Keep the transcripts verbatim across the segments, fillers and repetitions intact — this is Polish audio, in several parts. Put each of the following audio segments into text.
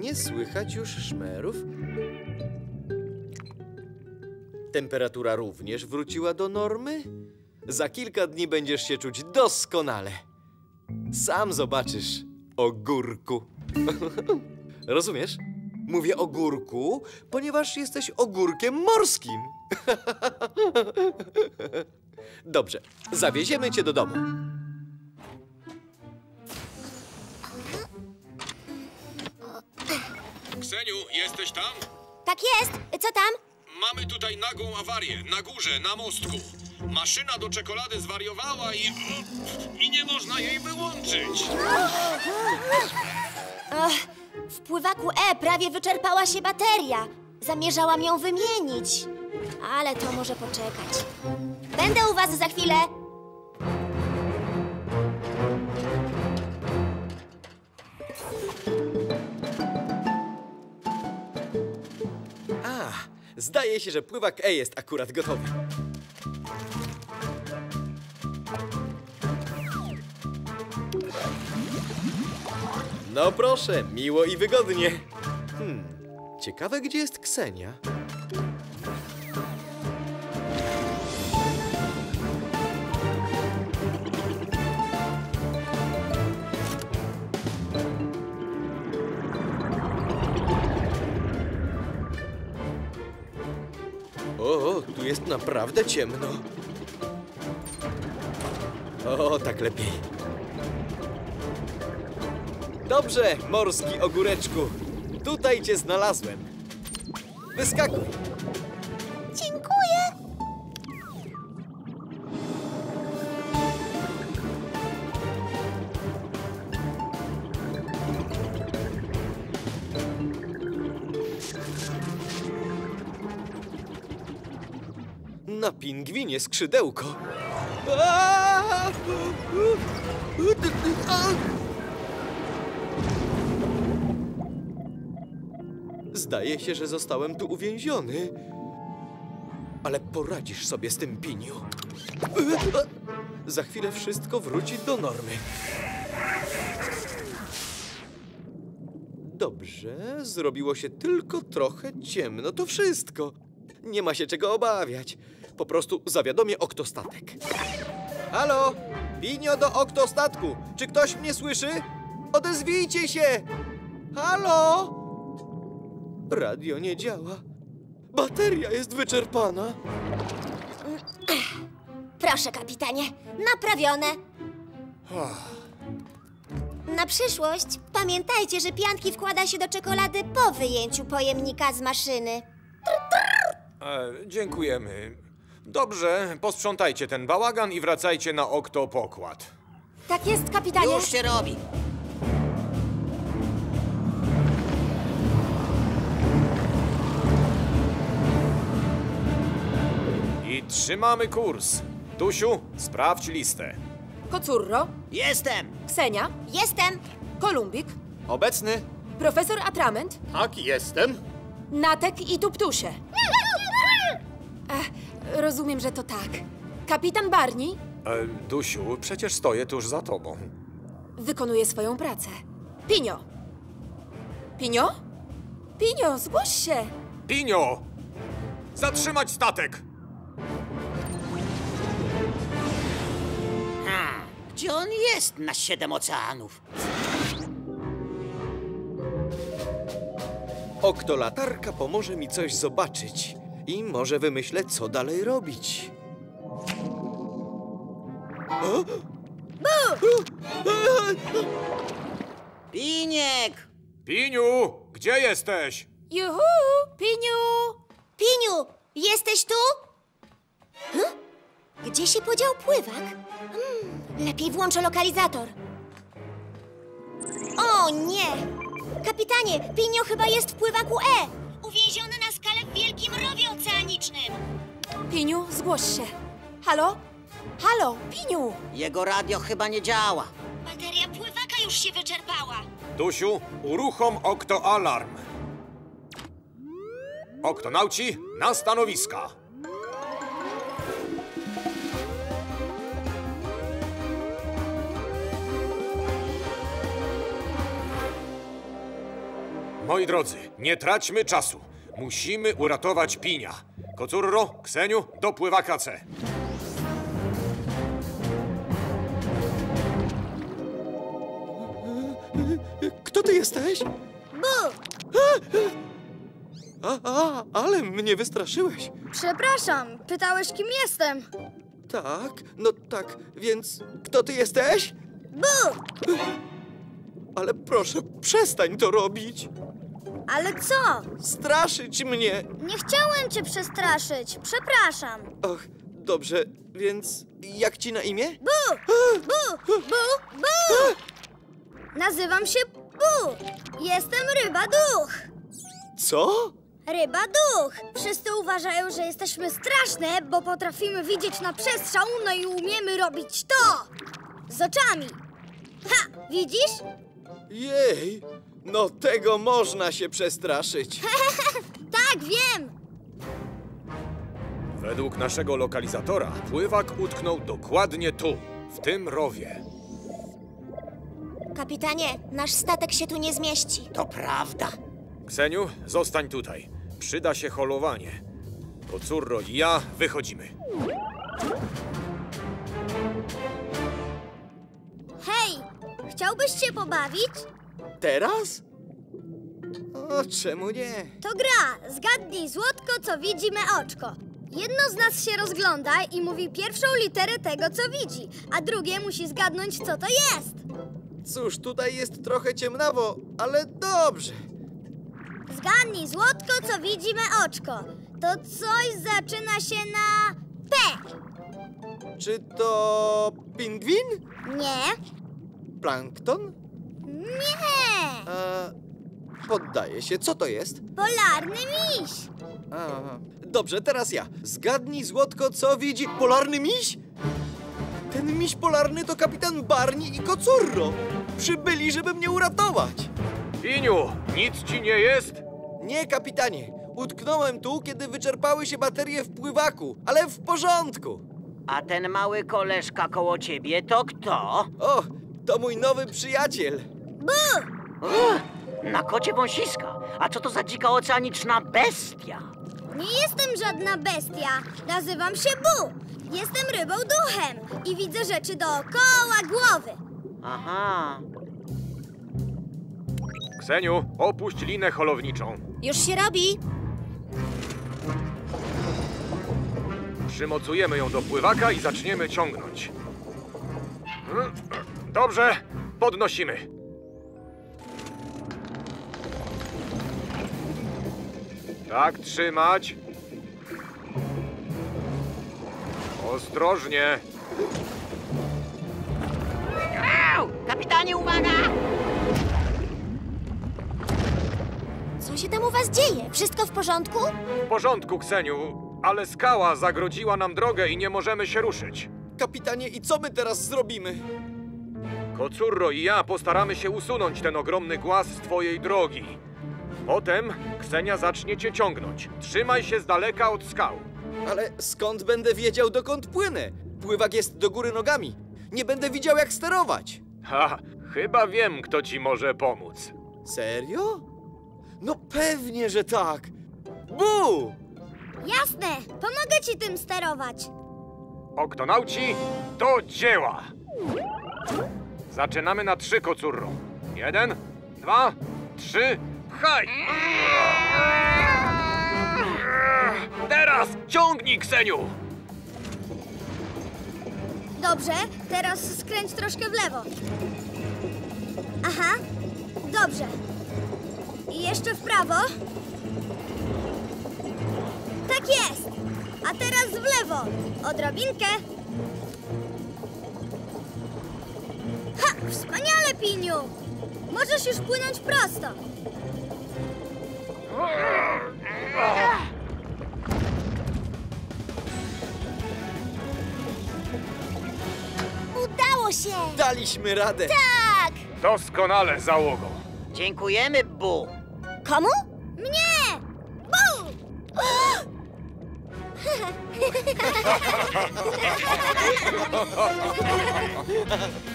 Nie słychać już szmerów. Temperatura również wróciła do normy. Za kilka dni będziesz się czuć doskonale. Sam zobaczysz, ogórku. Rozumiesz? Mówię ogórku, ponieważ jesteś ogórkiem morskim. Dobrze, zawieziemy cię do domu. Kseniu, jesteś tam? Tak jest, co tam? Mamy tutaj nagłą awarię, na górze, na mostku. Maszyna do czekolady zwariowała i... i nie można jej wyłączyć. Ach, w pływaku E prawie wyczerpała się bateria. Zamierzałam ją wymienić, ale to może poczekać. Będę u was za chwilę. A, zdaje się, że pływak E jest akurat gotowy. No proszę, miło i wygodnie. Hmm, ciekawe, gdzie jest Ksenia? O, tu jest naprawdę ciemno. O, tak lepiej. Dobrze, morski ogóreczku. Tutaj cię znalazłem. Wyskakuj. Dziękuję. Na pingwinie skrzydełko. Aaaa! Zdaje się, że zostałem tu uwięziony. Ale poradzisz sobie z tym, Pinio. Za chwilę wszystko wróci do normy. Dobrze, zrobiło się tylko trochę ciemno. To wszystko. Nie ma się czego obawiać. Po prostu zawiadomię oktostatek. Halo? Pinio do oktostatku. Czy ktoś mnie słyszy? Odezwijcie się! Halo? Radio nie działa. Bateria jest wyczerpana. Proszę, kapitanie. Naprawione. Na przyszłość pamiętajcie, że pianki wkłada się do czekolady po wyjęciu pojemnika z maszyny. E, dziękujemy. Dobrze, posprzątajcie ten bałagan i wracajcie na oktopokład. Tak jest, kapitanie. Już się robi. I trzymamy kurs. Dusiu, sprawdź listę. Kocurro? Jestem. Ksenia? Jestem. Kolumbik? Obecny. Profesor Atrament? Tak, jestem. Natek i Tuptusie. e, rozumiem, że to tak. Kapitan Barni? E, Dusiu, przecież stoję tuż za tobą. Wykonuję swoją pracę. Pinio! Pinio? Pinio, zgłoś się! Pinio! Zatrzymać statek! Gdzie on jest na siedem oceanów? Oktolatarka pomoże mi coś zobaczyć i może wymyślę, co dalej robić. O? Bu! Piniek! Piniu, gdzie jesteś? Juhu! Piniu! Piniu, jesteś tu? Huh? Gdzie się podział pływak? Hmm. Lepiej włączę lokalizator. O nie! Kapitanie, Pinio chyba jest w pływaku E. Uwięziony na skale w wielkim rowie oceanicznym. Piniu, zgłoś się. Halo? Halo, Piniu! Jego radio chyba nie działa. Bateria pływaka już się wyczerpała. Dusiu, uruchom oktoalarm. Oktonauci, na stanowiska. Moi drodzy, nie traćmy czasu. Musimy uratować Pinia. Kocurro, Kseniu, do pływaka C. Kto ty jesteś? Bu! A, a, ale mnie wystraszyłeś. Przepraszam, pytałeś, kim jestem. Tak, no tak, więc kto ty jesteś? Bu! Ale proszę, przestań to robić. Ale co? Straszyć mnie. Nie chciałem cię przestraszyć, przepraszam. Och, dobrze, więc jak ci na imię? Bu! Bu! Bu! Bu! Nazywam się Bu. Jestem Ryba Duch. Co? Ryba Duch. Wszyscy uważają, że jesteśmy straszne, bo potrafimy widzieć na przestrzał, no i umiemy robić to. Z oczami. Ha! Widzisz? Jej! No tego można się przestraszyć. Tak, wiem! Według naszego lokalizatora pływak utknął dokładnie tu, w tym rowie. Kapitanie, nasz statek się tu nie zmieści. To prawda. Kseniu, zostań tutaj. Przyda się holowanie. Kocurro i ja wychodzimy. Hej! Chciałbyś się pobawić? Teraz? O, czemu nie? To gra. Zgadnij złotko, co widzi me oczko. Jedno z nas się rozgląda i mówi pierwszą literę tego, co widzi, a drugie musi zgadnąć, co to jest. Cóż, tutaj jest trochę ciemnawo, ale dobrze. Zgadnij złotko, co widzi me oczko. To coś zaczyna się na P. Czy to pingwin? Nie. Plankton? Nie! E, poddaję się. Co to jest? Polarny miś! A, dobrze, teraz ja. Zgadnij, złotko, co widzi polarny miś? Ten miś polarny to kapitan Barni i Kocurro. Przybyli, żeby mnie uratować. Piniu, nic ci nie jest? Nie, kapitanie. Utknąłem tu, kiedy wyczerpały się baterie w pływaku, ale w porządku. A ten mały koleżka koło ciebie to kto? O! To mój nowy przyjaciel. Bu! Uch, na kocie wąsiska. A co to za dzika oceaniczna bestia? Nie jestem żadna bestia. Nazywam się Bu. Jestem rybą duchem i widzę rzeczy dookoła głowy. Aha. Kseniu, opuść linę holowniczą. Już się robi. Przymocujemy ją do pływaka i zaczniemy ciągnąć. Dobrze, podnosimy. Tak trzymać. Ostrożnie. Au! Kapitanie, uwaga! Co się tam u was dzieje? Wszystko w porządku? W porządku, Kseniu, ale skała zagrodziła nam drogę i nie możemy się ruszyć. Kapitanie, i co my teraz zrobimy? Kocurro i ja postaramy się usunąć ten ogromny głaz z twojej drogi. Potem Ksenia zacznie cię ciągnąć. Trzymaj się z daleka od skał. Ale skąd będę wiedział, dokąd płynę? Pływak jest do góry nogami. Nie będę widział, jak sterować. Ha, chyba wiem, kto ci może pomóc. Serio? No pewnie, że tak. Bu! Jasne, pomogę ci tym sterować. Oktonauci, do dzieła! Zaczynamy na trzy, Kocurro. Jeden, dwa, trzy, haj! Teraz ciągnij, Kseniu! Dobrze, teraz skręć troszkę w lewo. Aha, dobrze. I jeszcze w prawo. Tak jest! A teraz w lewo. Odrobinkę. Ha! Wspaniale, Piniu! Możesz już płynąć prosto. Udało się! Daliśmy radę. Tak! Doskonale, załogo. Dziękujemy, Bu. Komu? Mnie!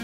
Bu!